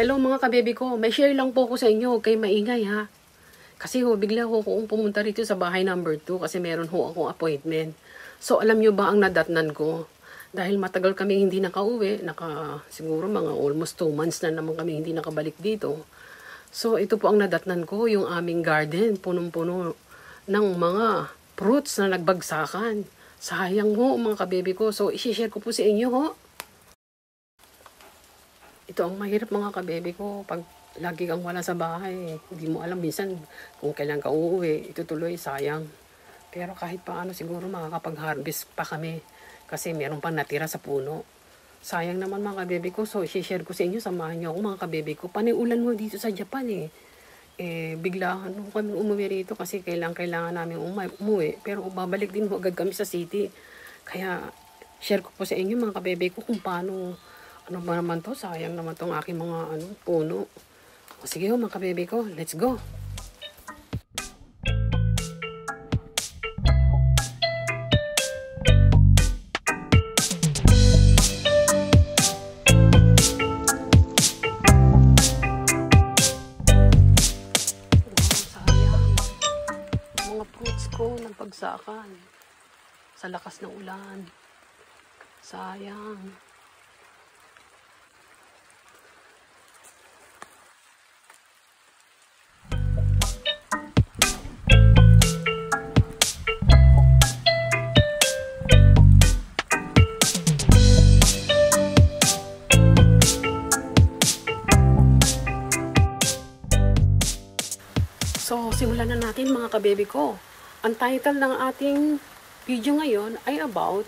Hello mga kabebe ko, may share lang po ko sa inyo, kay maingay ha. Kasi ho, bigla ho akong pumunta rito sa bahay number 2 kasi meron ho akong appointment. So alam nyo ba ang nadatnan ko? Dahil matagal kami hindi nakauwi, siguro mga almost 2 months na naman kami hindi nakabalik dito. So ito po ang nadatnan ko, yung aming garden, punong-puno ng mga fruits na nagbagsakan. Sayang ho mga kabebe ko, so isishare ko po sa inyo ho. Ito ang mahirap mga kabebe ko, pag lagi kang wala sa bahay, hindi mo alam minsan kung kailan ka uuwi, ito tuloy, sayang. Pero kahit paano siguro makakapag-harvest pa kami kasi meron pang natira sa puno. Sayang naman mga kabebe ko, so i-share ko sa inyo, samahan niyo ako mga kabebe ko. Paniulan mo dito sa Japan eh. Bigla kami umuwi rito kasi kailangan namin umuwi. Pero babalik din agad kami sa city. Kaya share ko po sa inyo mga kabebe ko kung paano. Ano ba naman to? Sayang naman tong aking mga puno. O sige ho, mga kabebe ko, let's go! Wow, sayang. Mga fruits ko nagpagsakan sa lakas ng ulan. Sayang. So, simulan na natin mga kabebe ko. Ang title ng ating video ngayon ay about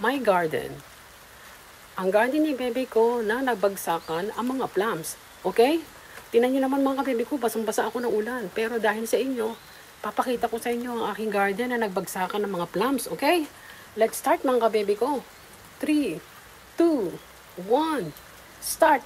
my garden. Ang garden ni bebe ko na nabagsakan ang mga plums. Okay? Tingnan nyo naman mga kabebe ko, basang-basa ako ng ulan. Pero dahil sa inyo, papakita ko sa inyo ang aking garden na nagbagsakan ng mga plums. Okay? Let's start mga kabebe ko. 3, 2, 1, start!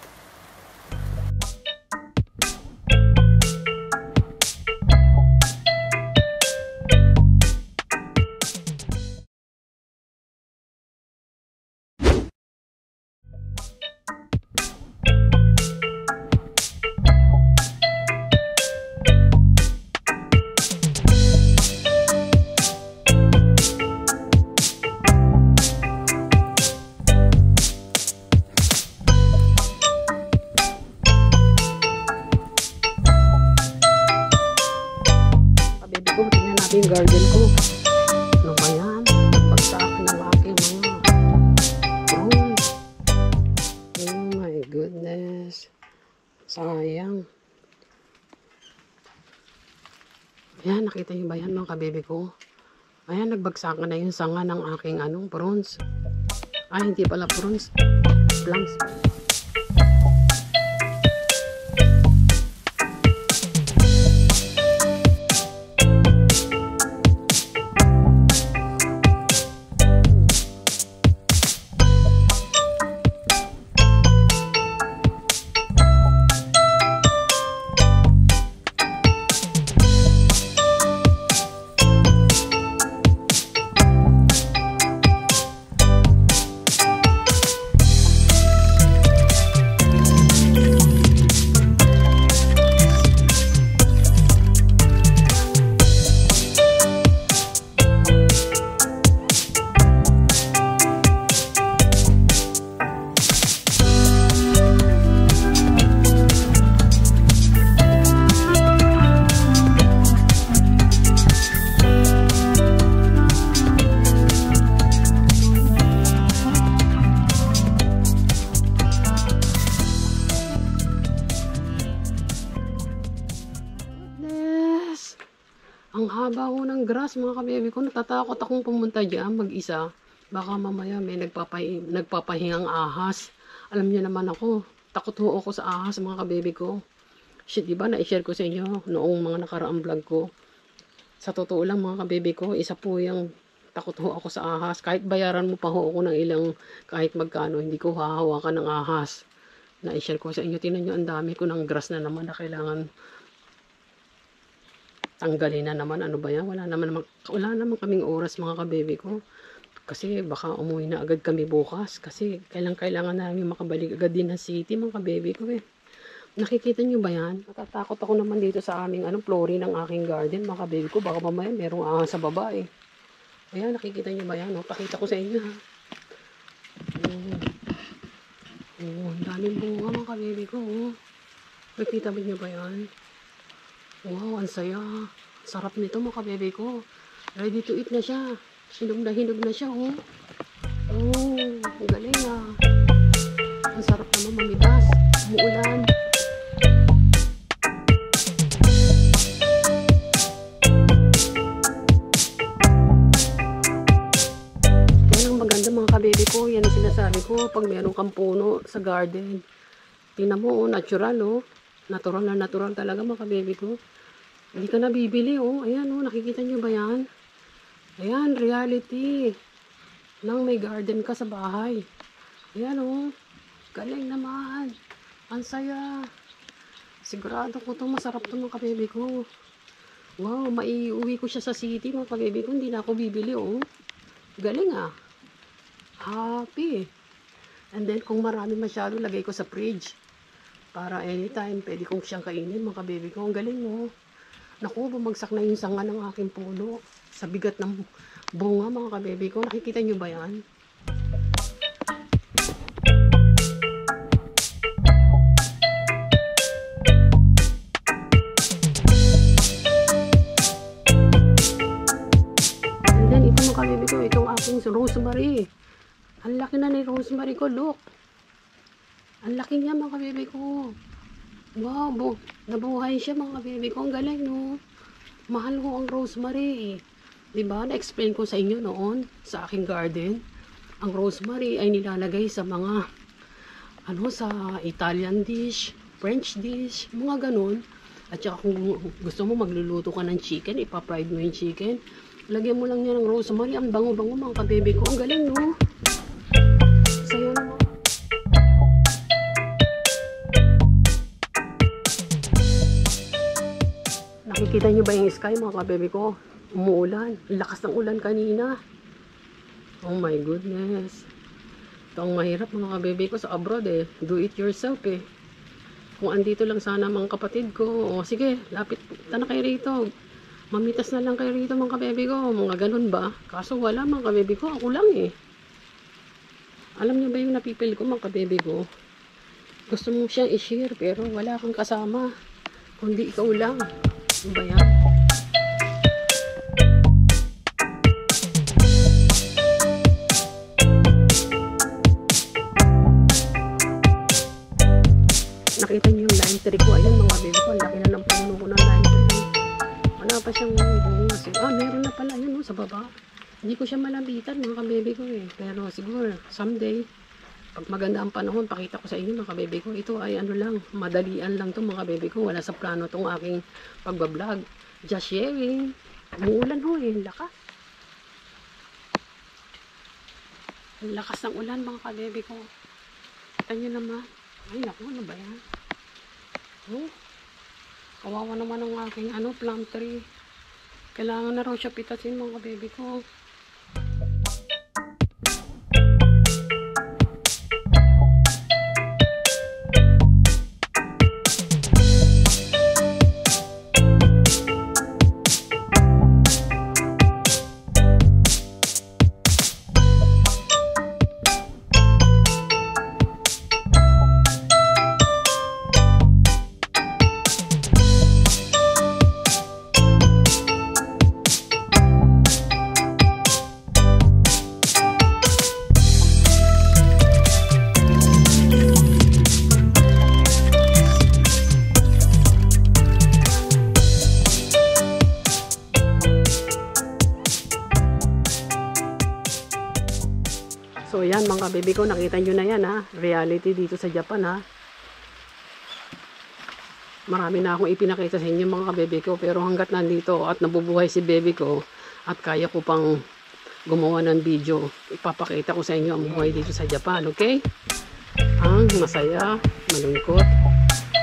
Yung garden ko lumayan, nagpagsaak ng aking mga fruit. Oh my goodness, sayang. Ayan, nakita nyo ba yan mga kabebe ko? Ayan, nagbagsak na yung sanga ng aking prawns. Ay, hindi pala prawns, plums. Ang haba ho ng grass mga kabebe ko, natatakot akong pumunta dyan mag-isa. Baka mamaya may nagpapahingang ahas. Alam niyo naman ako, takot ho ako sa ahas mga kabebe ko. Shit, diba na-share ko sa inyo noong mga nakaraang vlog ko. Sa totoo lang mga kabebe ko, isa po yung takot ho ako sa ahas. Kahit bayaran mo pa ho ako ng ilang kahit magkano, hindi ko hahawakan ng ahas. Na-share ko sa inyo, tingnan nyo ang dami ko ng grass na naman na kailangan tanggalin na naman, ano ba yan? Wala naman kaming oras mga kabebe ko. Kasi baka umuwi na agad kami bukas. Kasi kailangan namin makabalik agad din sa city mga kabebe ko eh. Nakikita nyo ba yan? Natatakot ako naman dito sa aming flooring ng aking garden, mga kabebeko. Baka mamaya merong ahas sa baba eh. Ayan, nakikita nyo ba yan? No? Pakita ko sa inyo. Oh, ang daming bunga, mga kabebeko. Oh. Nakikita nyo ba yan? Wow, ang saya. Sarap nito, mga kabebeko. Ready to eat na siya. Hinog na siya, oh. Oh, ang galing ah. Ang sarap naman mamitas. Umuulan. Yan ang maganda, mga kabebeko. Yan ang sinasabi ko pag meron kang puno sa garden. Tingnan mo, oh, natural, oh. Natural na natural talaga, mga kabebeko. Hindi ka na bibili, oh. Ayan, oh. Nakikita nyo ba yan? Ayan, reality. Nang may garden ka sa bahay. Ayan, oh. Galing naman. Ang saya. Sigurado ko itong masarap itong mga kabebeko. Wow, maiuwi ko siya sa city, mga kabebeko. Hindi na ako bibili, oh. Galing, ah. Happy. And then, kung marami masyado, lagay ko sa fridge. Para anytime, pwede kong siyang kainin, mga kabebeko. Ang galing, oh. Naku, bumagsak na yung sanga ng aking puno. Sa bigat ng bunga, mga kabebeko. Nakikita nyo ba yan? And then, ito mga kabebeko. Itong aking rosemary. Ang laki na ni rosemary ko. Look. Ang laki niya, mga kabebeko. Wow, nabuhay siya, mga kabebeko. Ang galing, no? Mahal ko ang rosemary. Diba? Na-explain ko sa inyo noon sa aking garden. Ang rosemary ay nilalagay sa mga sa Italian dish, French dish, mga ganun. At saka kung gusto mo magluluto ka ng chicken, ipapride mo yung chicken, lagyan mo lang niya ng rosemary. Ang bango-bango, mga kabebeko. Ang galing, no? Sayo naman. Nakikita nyo ba yung sky, mga kabebeko? Umuulan. Lakas ng ulan kanina. Oh my goodness. Ito ang mahirap, mga kabebeko, sa abroad eh. Do it yourself eh. Kung andito lang sana mga kapatid ko. O sige, lapit na kayo rito. Mamitas na lang kayo rito, mga kabebeko. Mga ganun ba? Kaso wala, mga kabebeko. Ako lang eh. Alam nyo ba yung napipil ko, mga kabebeko? Gusto mo siyang i-share pero wala kang kasama. Kundi ikaw lang. Ano ba yan? Nakita niyo yung lime tree ko. Ayun, mga bebe ko. Ang laki na ng puno ko ng lime tree. Wala pa siyang bungas. Ah, meron na pala. Ayun, no, sa baba. Hindi ko siya malabitan, mga kabebe ko eh. Pero siguro, someday, pag maganda ang panahon, pakita ko sa inyo, mga kabebe ko. Ito ay ano lang, madalian lang to, mga kabebe ko. Wala sa plano itong aking pagbablog. Just sharing. Umuulan ho eh. Lakas. Lakas ng ulan, mga kabebe ko. Kita nyo naman. Ay, naku, ano ba yan? Oh, kawawa naman ang aking plum tree. Kailangan na raw siya pitasin, mga kabebe ko. So yan, mga kabebe ko, nakita nyo na yan ha. Reality dito sa Japan ha. Marami na akong ipinakita sa inyo, mga kabebe ko. Pero hanggat nandito at nabubuhay si bebe ko at kaya ko pang gumawa ng video, ipapakita ko sa inyo ang buhay dito sa Japan, okay? Ang masaya, malungkot,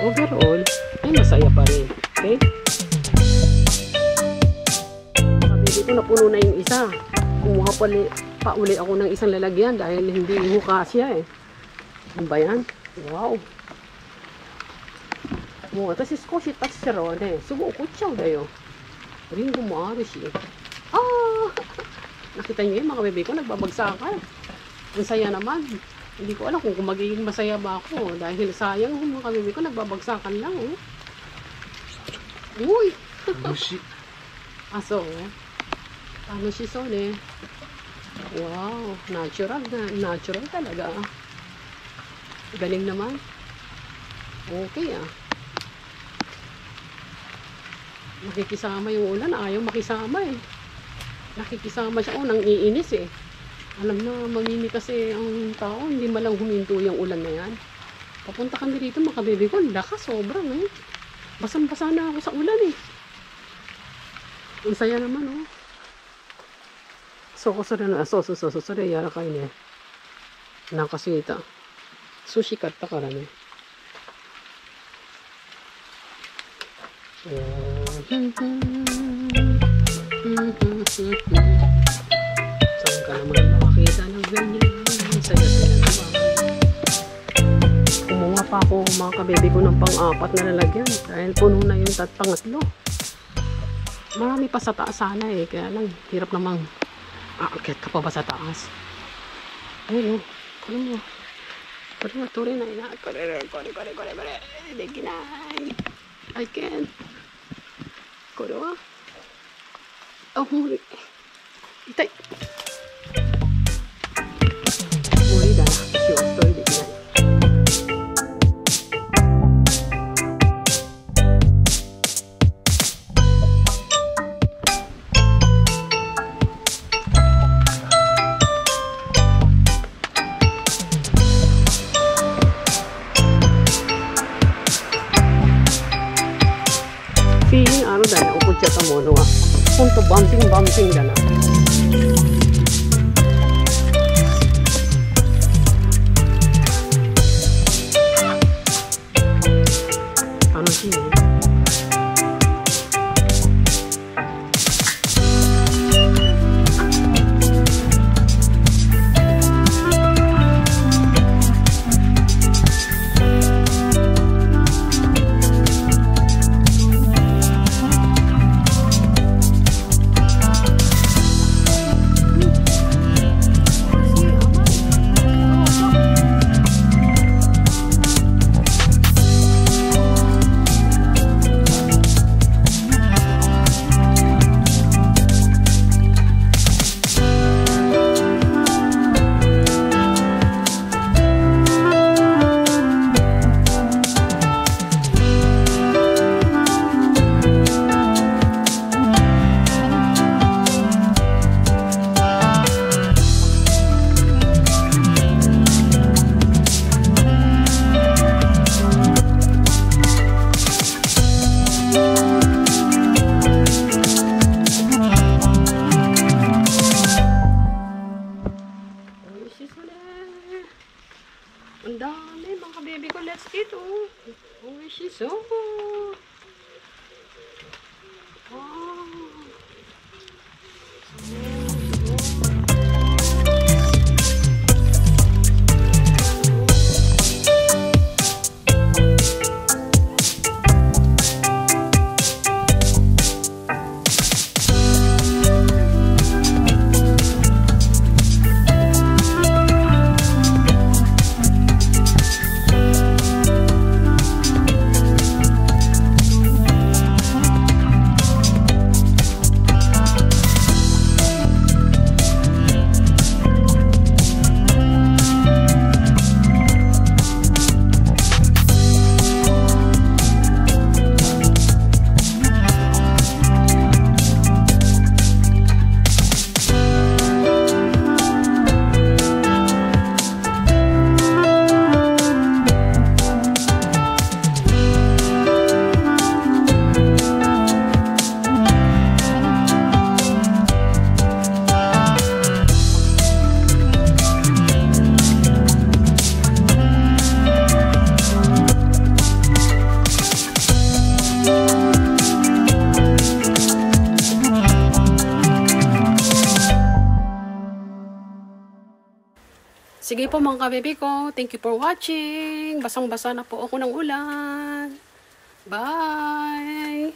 overall ay masaya pa rin, okay? Kabebe ko, napuno na yung isa. Kumuha pa uli ako ng isang lalagyan dahil hindi mukha siya eh. Ano ba yan? Wow! もう私少し経つしたらはね、すぐ怒っちゃうんだよ。リンゴもあるし。ああnakita niyo yung mga bebe ko nagbabagsakan. Ang saya naman. Hindi ko alam kung magiging masaya ba ako. Dahil sayang yung mga bebe ko nagbabagsakan lang. Oh. Uy! Mushi. Ah, so. Ano si Son eh. Wow. Natural na. Natural talaga. Galing naman. Okay ah. Nakikisama yung ulan. Ayaw makisama eh. Nakikisama siya. Oh, nang iinis eh. Alam na mamimi kasi ang tao. Hindi malang huminto yung ulan na yan. Papunta kami dito mga bebe ko. Lakas sobrang eh. Basang-basa na ako sa ulan eh. Ang saya naman oh. So ko sore na so sore yara kai ne. Nakasuita. Sushi katta kara ne. Saan ka naman makakita ng ganyan? Saya-saya naman. Kumuha pa ako mga kabebe ko ng pang-apat na lalagyan. Dahil puno na yung pangatlo. Marami pa sa taas sana eh. Kaya lang, hirap namang aakyat ka pa ba sa taas? Ayun o. Kano mo? Kano mo? Turi na ina. Kore. Dekinay. I can't. Kore wa? Oh, muri. Itay. Muri da. Kiyotori dekinay. Punto bumping dala. Ano siya? Sige po mga kabebe ko, thank you for watching. Basang-basa na po ako ng ulan. Bye!